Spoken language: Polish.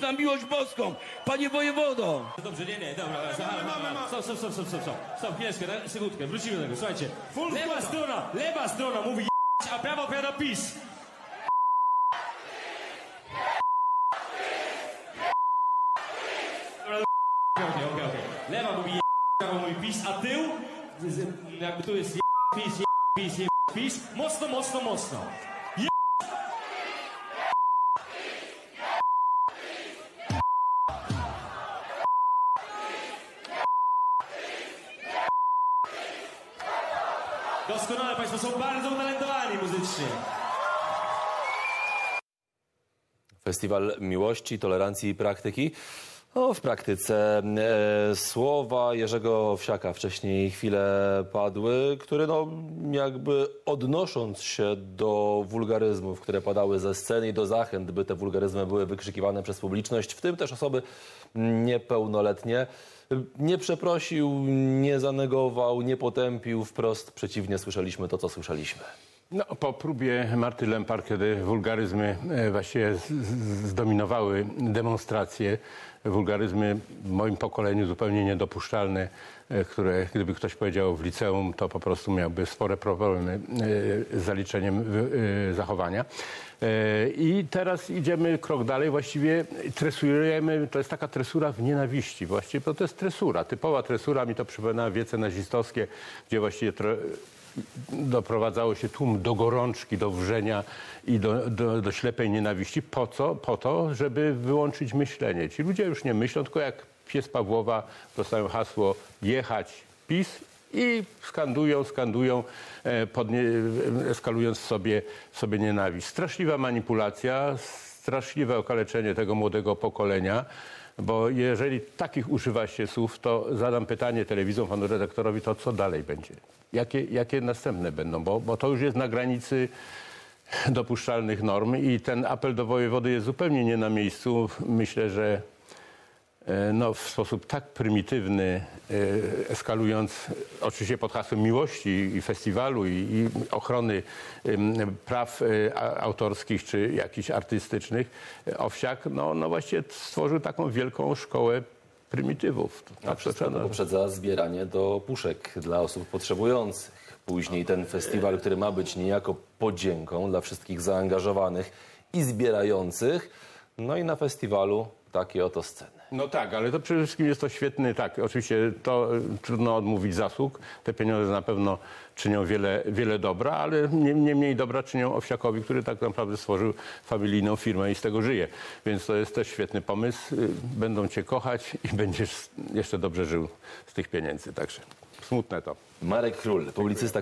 Na miłość boską, panie wojewodo! Dobrze, nie, dobra, stop, chwileczkę, sekundkę, wrócimy do tego, słuchajcie. Lewa strona mówi a prawa opowiada PiS. Okej. Lewa mówi prawa mówi PiS, a tył, jakby tu jest PiS, mocno. Doskonale, państwo są bardzo utalentowani muzycznie. Festiwal miłości, tolerancji i praktyki. W praktyce słowa Jerzego Owsiaka wcześniej chwilę padły, który jakby odnosząc się do wulgaryzmów, które padały ze sceny i do zachęt, by te wulgaryzmy były wykrzykiwane przez publiczność, w tym też osoby niepełnoletnie, nie przeprosił, nie zanegował, nie potępił, wprost przeciwnie, słyszeliśmy to, co słyszeliśmy. Po próbie Marty Lempar, kiedy wulgaryzmy właściwie zdominowały demonstracje, wulgaryzmy w moim pokoleniu zupełnie niedopuszczalne, które gdyby ktoś powiedział w liceum, to po prostu miałby spore problemy z zaliczeniem zachowania. I teraz idziemy krok dalej, właściwie tresurujemy, to jest taka tresura w nienawiści, właściwie to jest tresura, typowa tresura, mi to przypomina wiece nazistowskie, gdzie właściwie doprowadzało się tłum do gorączki, do wrzenia i do ślepej nienawiści. Po co? Po to, żeby wyłączyć myślenie. Ci ludzie już nie myślą, tylko jak pies Pawłowa dostają hasło jechać PiS i skandują, eskalując sobie nienawiść. Straszliwa manipulacja, straszliwe okaleczenie tego młodego pokolenia. Bo jeżeli takich używa się słów, to zadam pytanie telewizji, panu redaktorowi, to co dalej będzie? Jakie następne będą? Bo to już jest na granicy dopuszczalnych norm i ten apel do wojewody jest zupełnie nie na miejscu. Myślę, że w sposób tak prymitywny, eskalując oczywiście pod hasłem miłości i festiwalu i ochrony praw autorskich czy jakichś artystycznych, Owsiak właściwie stworzył taką wielką szkołę prymitywów. A wszystko to poprzedza zbieranie do puszek dla osób potrzebujących. Później ten festiwal, który ma być niejako podzięką dla wszystkich zaangażowanych i zbierających. I na festiwalu takie oto sceny. Tak, ale to przede wszystkim jest to świetny, oczywiście to trudno odmówić zasług. Te pieniądze na pewno czynią wiele dobra, ale nie mniej dobra czynią Owsiakowi, który tak naprawdę stworzył familijną firmę i z tego żyje. Więc to jest też świetny pomysł. Będą cię kochać i będziesz jeszcze dobrze żył z tych pieniędzy. Także smutne to. Marek Król, publicysta.